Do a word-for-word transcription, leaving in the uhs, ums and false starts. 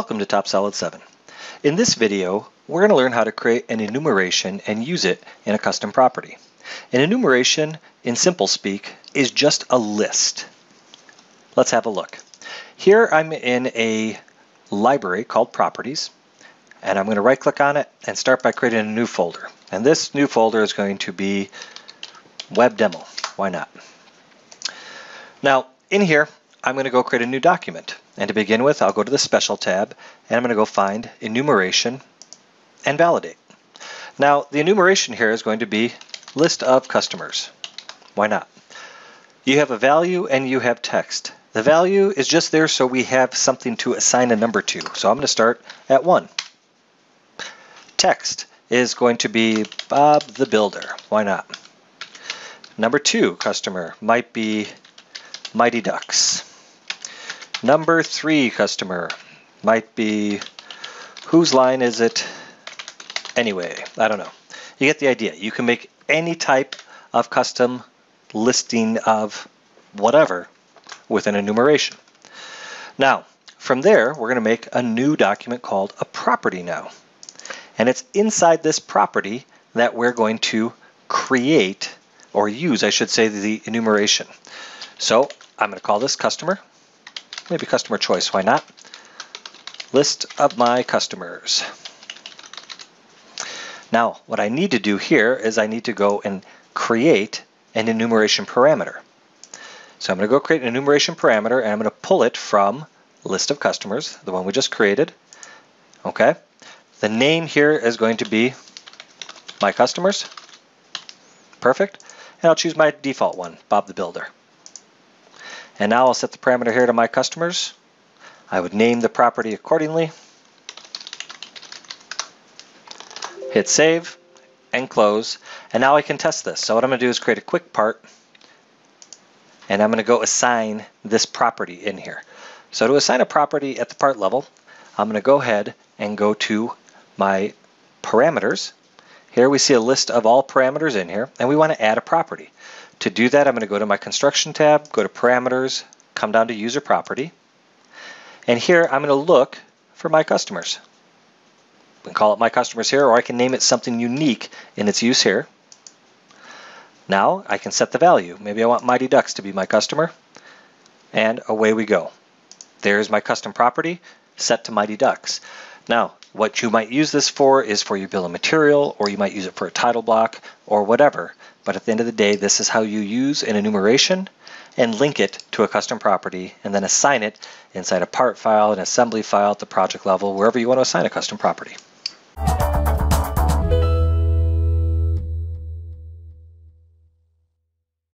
Welcome to TopSolid seven. In this video, we're going to learn how to create an enumeration and use it in a custom property. An enumeration, in simple speak, is just a list. Let's have a look. Here I'm in a library called Properties, and I'm going to right-click on it and start by creating a new folder. And this new folder is going to be WebDemo. Why not? Now, in here, I'm going to go create a new document. And to begin with, I'll go to the Special tab, and I'm going to go find Enumeration and Validate. Now, the enumeration here is going to be List of Customers. Why not? You have a value and you have text. The value is just there so we have something to assign a number to. So I'm going to start at one. Text is going to be Bob the Builder. Why not? Number two customer might be Mighty Ducks. Number three customer might be, whose line is it anyway? I don't know. You get the idea. You can make any type of custom listing of whatever with an enumeration. Now, from there, we're going to make a new document called a property now. And it's inside this property that we're going to create or use, I should say, the enumeration. So I'm going to call this customer. Maybe customer choice, why not? List of my customers. Now, what I need to do here is I need to go and create an enumeration parameter. So I'm going to go create an enumeration parameter, and I'm going to pull it from list of customers, the one we just created. Okay. The name here is going to be my customers. Perfect. And I'll choose my default one, Bob the Builder. And now I'll set the parameter here to my customers. I would name the property accordingly. Hit save and close. And now I can test this. So what I'm going to do is create a quick part. And I'm going to go assign this property in here. So to assign a property at the part level, I'm going to go ahead and go to my parameters. Here we see a list of all parameters in here, and we want to add a property. To do that, I'm going to go to my Construction tab, go to Parameters, come down to User Property, and here I'm going to look for my customers. We can call it my customers here, or I can name it something unique in its use here. Now I can set the value. Maybe I want Mighty Ducks to be my customer, and away we go. There's my custom property set to Mighty Ducks. Now, what you might use this for is for your bill of material, or you might use it for a title block, or whatever. But at the end of the day, this is how you use an enumeration and link it to a custom property, and then assign it inside a part file, an assembly file at the project level, wherever you want to assign a custom property.